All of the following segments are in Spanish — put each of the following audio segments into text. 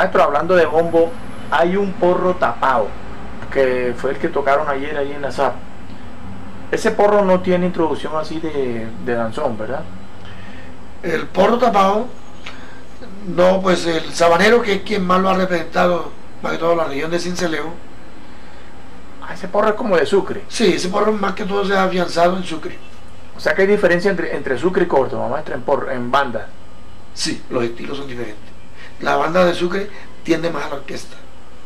Maestro, hablando de bombo, hay un porro tapado, que fue el que tocaron ayer ahí en la SAP. Ese porro no tiene introducción así de danzón, ¿verdad? El porro tapado, no, pues el sabanero, que es quien más lo ha representado, más que todo la región de Sincelejo. Ah, ese porro es como de Sucre. Sí, ese porro más que todo se ha afianzado en Sucre. O sea que hay diferencia entre Sucre y Córdoba, maestra, en banda. Sí, los estilos son diferentes. La banda de Sucre tiende más a la orquesta.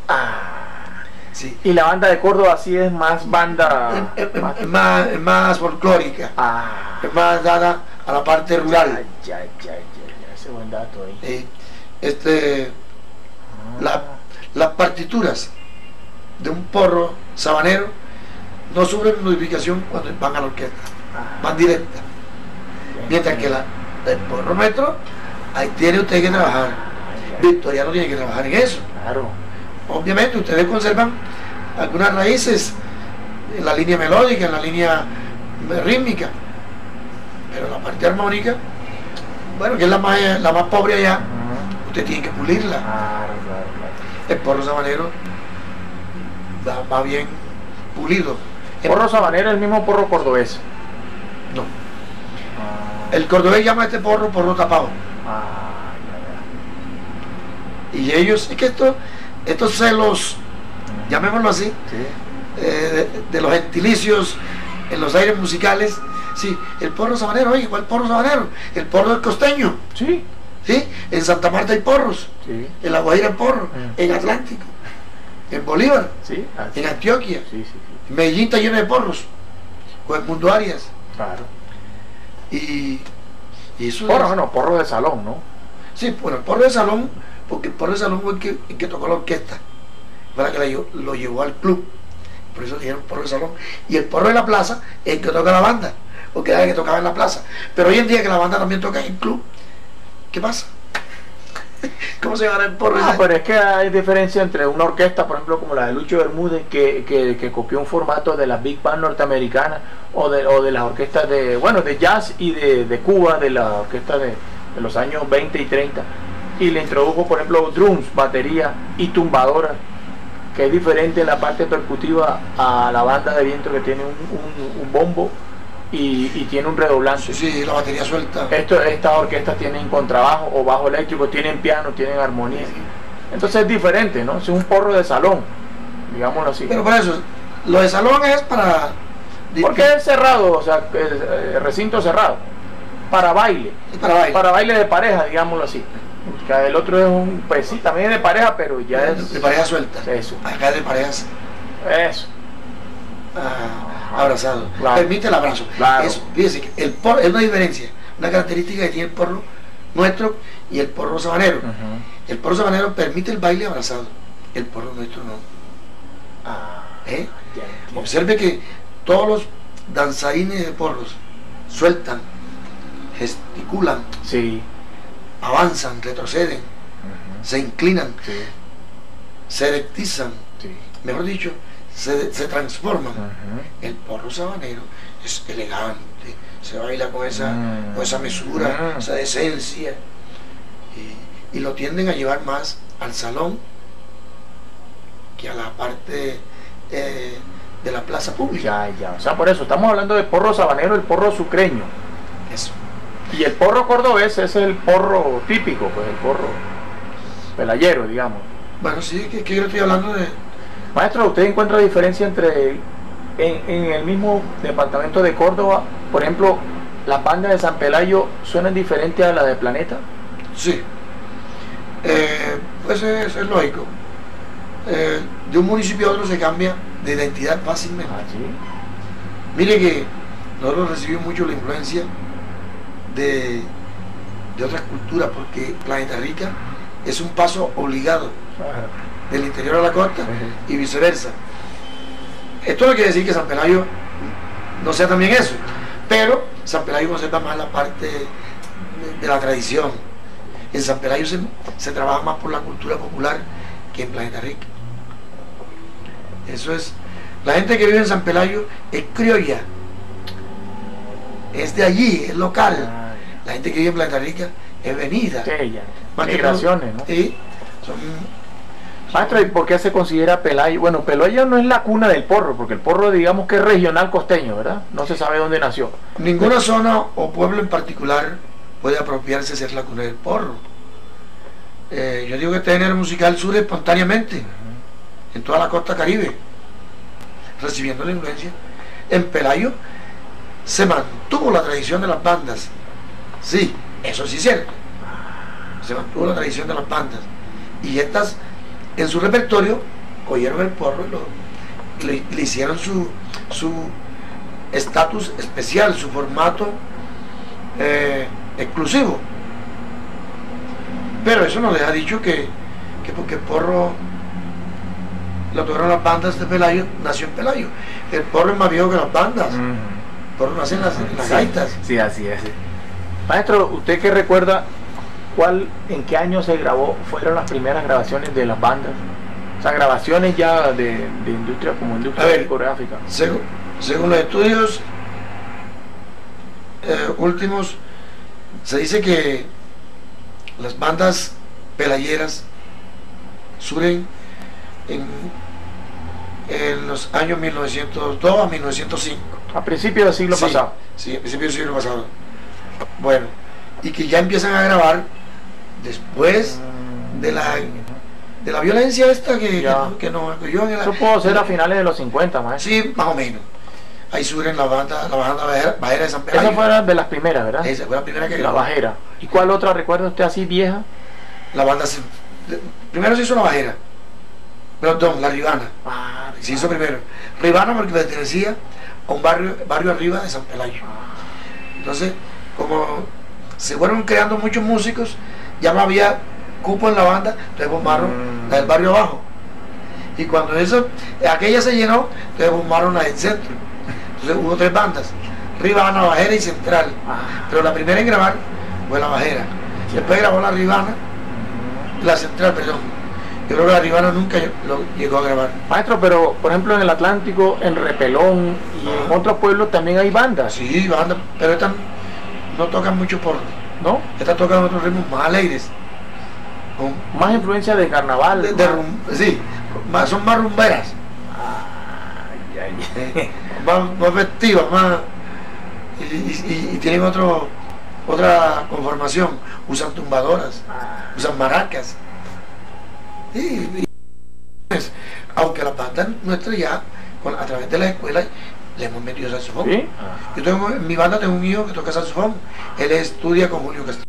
Ah, sí. Y la banda de Córdoba sí es más banda... Es más folclórica. Ah. Es más dada a la parte rural. Ya, ese buen dato ahí. Las partituras de un porro sabanero no sufren modificación cuando van a la orquesta. Ah. Van directa. Mientras que el porro metro, ahí tiene usted que trabajar. Victoriano tiene que trabajar en eso. Claro. Obviamente ustedes conservan algunas raíces en la línea melódica, en la línea rítmica, pero la parte armónica, bueno, que es la más pobre allá, usted tiene que pulirla. Claro. El porro sabanero va bien pulido. ¿El porro sabanero es el mismo porro cordobés? No. El cordobés llama a este porro tapado. Y ellos, es que estos celos, llamémoslo así, sí, de los gentilicios en los aires musicales. Sí, el porro sabanero, oye, ¿cuál porro sabanero? El porro es costeño. Sí. Sí, en Santa Marta hay porros. Sí. En la Guajira hay porro. Sí. En Atlántico. En Bolívar. Sí. Así. En Antioquia. Sí. Medellín está lleno de porros. O en Mundo Arias. Claro. Y eso porro, bueno, porro de salón, ¿no? Sí, bueno, porro de salón. Porque el porro de salón fue el que tocó la orquesta, para que lo llevó al club, por eso dijeron porro de salón. Y el porro de la plaza es el que toca la banda, porque era el que tocaba en la plaza. Pero hoy en día que la banda también toca en el club, ¿qué pasa? ¿Cómo se llama el porro de salón? Pero es que hay diferencia entre una orquesta, por ejemplo, como la de Lucho Bermúdez, que copió un formato de las big band norteamericanas, o de las orquestas de jazz y de Cuba, de la orquesta de los años 20 y 30. Y le introdujo, por ejemplo, drums, batería y tumbadoras, que es diferente en la parte percutiva a la banda de viento, que tiene un bombo y tiene un redoblante. Sí, la batería suelta. Estas orquestas tienen contrabajo o bajo eléctrico, tienen piano, tienen armonía. Sí. Entonces es diferente, ¿no? Es un porro de salón, digámoslo así. Pero por eso, lo de salón es para... Porque es cerrado, o sea, el recinto cerrado. Para baile. Para baile de pareja, digámoslo así. El otro es sí, también es de pareja, pero ya es... De pareja suelta. Eso. Acá es de parejas. Eso. Ah, abrazado. Claro. Permite el abrazo. Claro. Fíjense que el porro es una diferencia, una característica que tiene el porro nuestro y el porro sabanero. El porro sabanero permite el baile abrazado. El porro nuestro no. Observe que todos los danzarines de porros sueltan, gesticulan. Sí. Avanzan, retroceden, se inclinan, sí, se erectizan, sí, mejor dicho, se transforman. El porro sabanero es elegante, se baila con esa mesura, esa decencia, y lo tienden a llevar más al salón que a la parte de la plaza pública. O sea, por eso estamos hablando de porro sabanero, el porro sucreño. Eso. Y el porro cordobés es el porro típico, pues el porro pelayero, digamos. Bueno, sí, que yo estoy hablando de... Maestro, ¿usted encuentra diferencia entre en el mismo departamento de Córdoba, por ejemplo, las bandas de San Pelayo suenan diferentes a las de Planeta? Sí, pues es lógico. De un municipio a otro se cambia de identidad fácilmente. ¿Sí? Mire que nosotros recibimos mucho la influencia de otras culturas, porque Planeta Rica es un paso obligado del interior a la costa y viceversa. Esto no quiere decir que San Pelayo no sea también eso, pero San Pelayo conserva más la parte de la tradición. En San Pelayo se trabaja más por la cultura popular que en Planeta Rica. Eso es, la gente que vive en San Pelayo es criolla, es de allí, es local. La gente que vive en Planeta Rica es venida. Sí, migraciones, ¿no? Sí, Maestro, ¿y por qué se considera Pelayo? Bueno, Pelayo no es la cuna del porro, porque el porro digamos que es regional costeño, ¿verdad? No se sabe dónde nació. Ninguna zona o pueblo en particular puede apropiarse de ser la cuna del porro. Yo digo que este género musical surge espontáneamente en toda la costa caribe, recibiendo la influencia. En Pelayo se mantuvo la tradición de las bandas. Sí, eso sí es cierto. Se mantuvo la tradición de las bandas. Y estas, en su repertorio, cogieron el porro y le hicieron su estatus especial, su formato exclusivo. Pero eso no les ha dicho que porque el porro lo tocaron las bandas de Pelayo, nació en Pelayo. El porro es más viejo que las bandas. El porro nace en las gaitas. Sí, así es. Maestro, ¿usted qué recuerda? ¿En qué año se grabó? ¿Fueron las primeras grabaciones de las bandas? O sea, grabaciones ya de industria como industria coreográfica. Según los estudios últimos, se dice que las bandas pelayeras surgen en los años 1902 a 1905. A principios del siglo pasado. Sí, a principios del siglo pasado. Bueno, y que ya empiezan a grabar después de la violencia esta que nos ocurrió en el... Eso pudo ser a finales de los 50, maestro. Sí, más o menos. Ahí surgen la banda Bajera de San Pelayo. Esa fue de las primeras, ¿verdad? Esa fue la primera que grabó. La Bajera. ¿Y cuál otra recuerda usted así vieja? La banda... Primero se hizo la Bajera. Perdón, la Ribana. Ah, Ribana. Se hizo primero. Ribana porque pertenecía a un barrio arriba de San Pelayo. Entonces, como se fueron creando muchos músicos, ya no había cupo en la banda, entonces formaron la del barrio abajo. Y cuando aquella se llenó, entonces formaron la del centro. Entonces hubo tres bandas, Ribana, Bajera y Central. Pero la primera en grabar fue la Bajera. Después grabó la Ribana, la Central, perdón. Yo creo que la Ribana nunca llegó a grabar. Maestro, pero por ejemplo en el Atlántico, en Repelón y en otros pueblos también hay bandas. Sí, bandas, pero estas no tocan mucho porro, ¿no? Estas tocan otros ritmos más alegres, con más influencia de carnaval. Sí, son más rumberas. Más festivas, más. Y tienen otra conformación. Usan tumbadoras, usan maracas. Y aunque las bandas nuestras ya, a través de las escuelas, le hemos metido saxofón. ¿Sí? Yo tengo, en mi banda tengo un hijo que toca saxofón. Él estudia con Julio Castillo.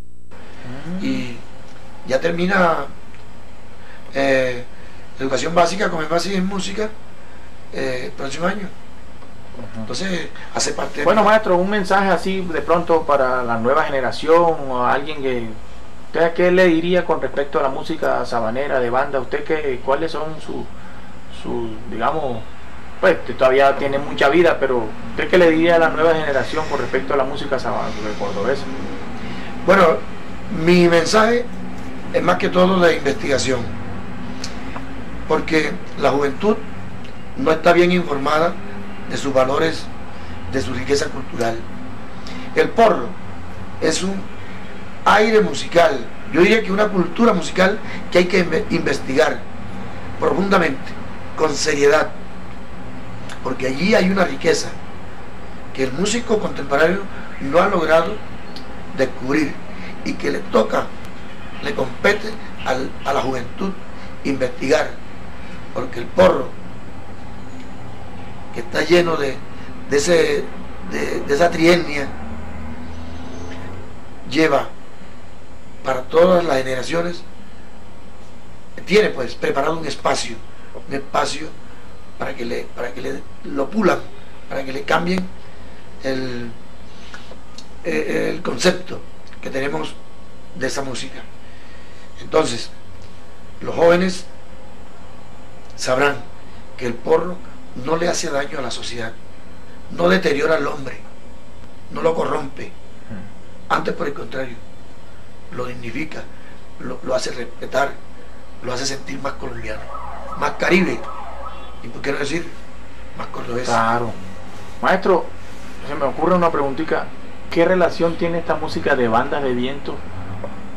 Y ya termina educación básica, como es básica en música, el próximo año. Entonces, hace parte. Bueno, maestro, un mensaje así de pronto para la nueva generación o a alguien que... ¿Usted qué le diría con respecto a la música sabanera de banda? ¿Usted cuáles son sus, digamos, pues todavía tiene mucha vida, pero usted qué le diría a la nueva generación con respecto a la música sabanera cordobesa? Bueno, mi mensaje es más que todo de investigación, porque la juventud no está bien informada de sus valores, de su riqueza cultural. El porro es un aire musical, yo diría que una cultura musical que hay que investigar profundamente, con seriedad, porque allí hay una riqueza que el músico contemporáneo no ha logrado descubrir y que le toca, le compete a la juventud investigar, porque el porro que está lleno de esa triennia lleva para todas las generaciones, tiene pues preparado un espacio para que le lo pulan, para que le cambien el concepto que tenemos de esa música. Entonces, los jóvenes sabrán que el porro no le hace daño a la sociedad, no deteriora al hombre, no lo corrompe, antes por el contrario, lo dignifica, lo hace respetar, lo hace sentir más colombiano, más caribe, y por qué no decir más cordobés. Claro. Maestro, se me ocurre una preguntita, ¿qué relación tiene esta música de bandas de viento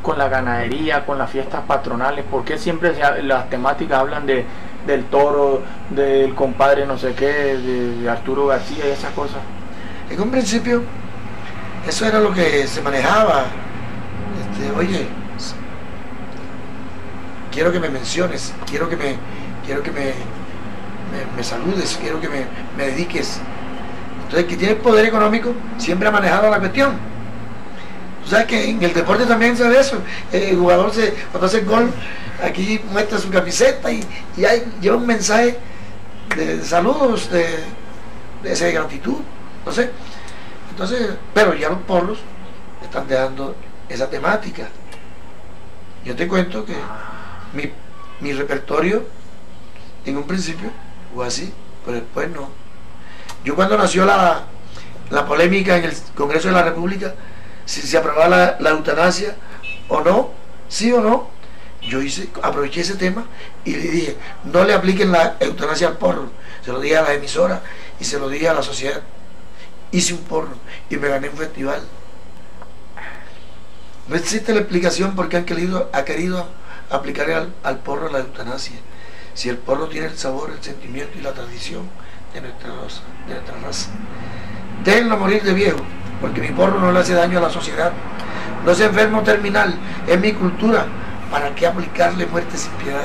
con la ganadería, con las fiestas patronales? ¿Por qué siempre las temáticas hablan del toro, del compadre no sé qué, de Arturo García y esas cosas? En un principio eso era lo que se manejaba. Oye, quiero que me menciones, quiero que me saludes, quiero que me dediques. Entonces, que tiene poder económico siempre ha manejado la cuestión. Tú sabes que en el deporte también se ve eso. El jugador, cuando hace el gol, aquí muestra su camiseta y lleva un mensaje de saludos, de gratitud. No sé. Entonces, pero ya los porros están dejando esa temática. Yo te cuento que mi repertorio en un principio fue así, pero después no. Yo cuando nació la polémica en el Congreso de la República, si se aprobaba la eutanasia o no, sí o no, yo aproveché ese tema y le dije, no le apliquen la eutanasia al porro. Se lo dije a las emisoras y se lo dije a la sociedad. Hice un porro y me gané un festival. No existe la explicación por qué ha querido aplicar al porro la eutanasia. Si el porro tiene el sabor, el sentimiento y la tradición de nuestra raza. Déjenlo morir de viejo, porque mi porro no le hace daño a la sociedad. No es enfermo terminal, es mi cultura. ¿Para qué aplicarle muerte sin piedad?